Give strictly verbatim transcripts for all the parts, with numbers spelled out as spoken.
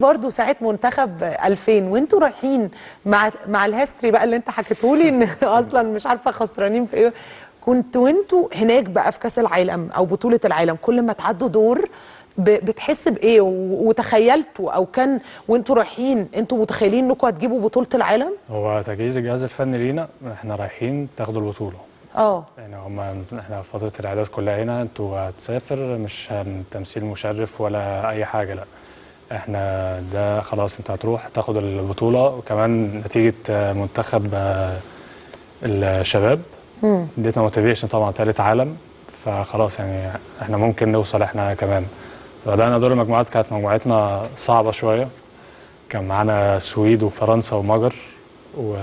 برضه ساعة منتخب ألفين وانتوا رايحين مع مع الهيستوري بقى اللي انت حكيتهولي ان اصلا مش عارفه خسرانين في ايه، كنتوا انتوا هناك بقى في كاس العالم او بطوله العالم كل ما تعدوا دور بتحس بايه وتخيلتوا او كان وانتوا رايحين انتوا متخيلين انكم هتجيبوا بطوله العالم؟ هو تجهيز الجهاز الفني لينا احنا رايحين تاخدوا البطوله. اه يعني هم احنا في فتره الاعداد كلها هنا، انتوا هتسافر مش تمثيل مشرف ولا اي حاجه، لا احنا ده خلاص انت هتروح تاخد البطوله، وكمان نتيجه منتخب الشباب اديتنا موتيفيشن طبعا ثالث عالم، فخلاص يعني احنا ممكن نوصل احنا كمان. فبدانا دور المجموعات، كانت مجموعتنا صعبه شويه، كان معانا السويد وفرنسا ومجر و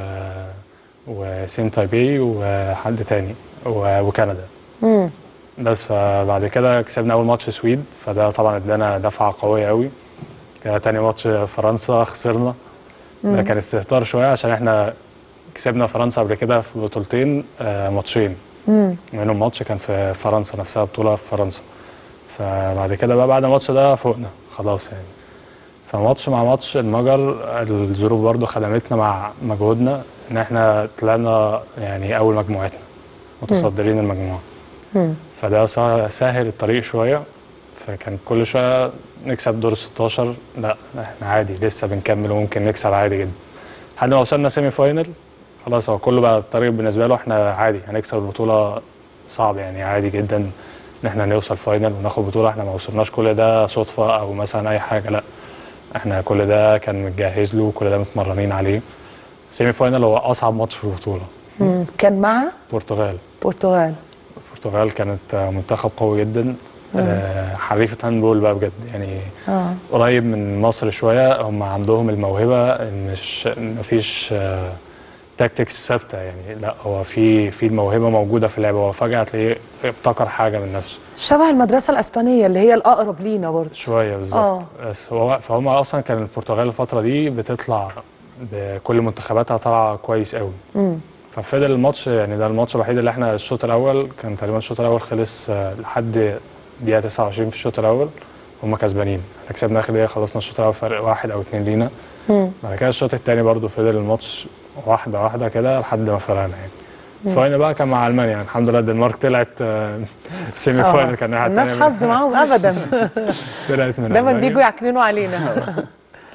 وسين تايبي وحد تاني وكندا. امم بس فبعد كده كسبنا اول ماتش سويد، فده طبعا ادانا دفعه قويه قوي. تاني ماتش فرنسا خسرنا، ده كان استهتار شويه عشان احنا كسبنا فرنسا قبل كده في بطولتين ماتشين، منهم ماتش كان في فرنسا نفسها بطوله في فرنسا. فبعد كده بقى بعد الماتش ده فوقنا خلاص يعني، فماتش مع ماتش المجر الظروف برضو خدمتنا مع مجهودنا ان احنا طلعنا يعني اول مجموعتنا متصدرين المجموعه، فده سهل الطريق شويه. فكان كل شويه نكسب دور ستاشر، لا احنا عادي لسه بنكمل وممكن نكسب عادي جدا، لحد ما وصلنا سيمي فاينل. خلاص هو كله بقى الطريق بالنسبه له احنا عادي هنكسب البطوله، صعب يعني عادي جدا ان احنا نوصل فاينل وناخد بطوله، احنا ما وصلناش كل ده صدفه او مثلا اي حاجه، لا احنا كل ده كان متجهز له وكل ده متمرنين عليه. سيمي فاينل هو اصعب ماتش في البطوله، كان مع البرتغال. البرتغال البرتغال كانت منتخب قوي جدا، آه حريفة هاندبول بقى بجد يعني، آه. قريب من مصر شويه، هم عندهم الموهبه ان مفيش آه تاكتكس ثابته يعني، لا هو في في الموهبه موجوده في اللعبه، هو فجاه هتلاقيه ابتكر حاجه من نفسه، شبه المدرسه الاسبانيه اللي هي الاقرب لينا برضه شويه بالظبط. آه. فهم اصلا كان البرتغال الفتره دي بتطلع بكل منتخباتها طالعه كويس قوي، امم ففضل الماتش يعني، ده الماتش الوحيد اللي احنا الشوط الاول كان تقريبا الشوط الاول خلص آه لحد دقيقة تسعة وعشرين في الشوط الأول هم كسبانين، احنا كسبنا آخر دقيقة خلصنا الشوط الأول فرق واحد أو اتنين لينا. بعد كده الشوط التاني برضه فضل الماتش واحدة واحدة كده لحد ما فرقنا يعني. الفاينل بقى كان مع ألمانيا يعني، الحمد لله الدنمارك طلعت سيمي فاينل، كان واحد تاني مالناش حظ معاهم أبدا طلعت من ألمانيا، دايما بيجوا يعكننوا علينا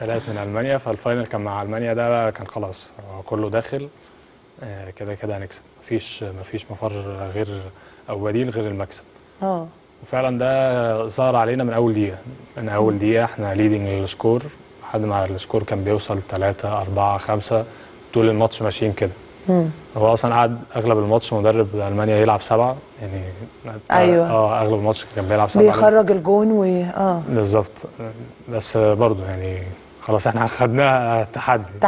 طلعت من ألمانيا، فالفاينل كان مع ألمانيا، ده بقى كان خلاص كله داخل كده كده هنكسب، مفيش مفيش مفر غير أو بديل غير المكسب. اه وفعلا ده ظهر علينا من اول دقيقه، من اول دقيقه احنا ليدنج السكور لحد ما السكور كان بيوصل تلاتة أربعة خمسة طول الماتش ماشيين كده. هو اصلا قعد اغلب الماتش مدرب المانيا يلعب سبعه يعني، ايوه اه اغلب الماتش كان بيلعب سبعه بيخرج الجون و اه بالظبط، بس برضه يعني خلاص احنا خدناها تحدي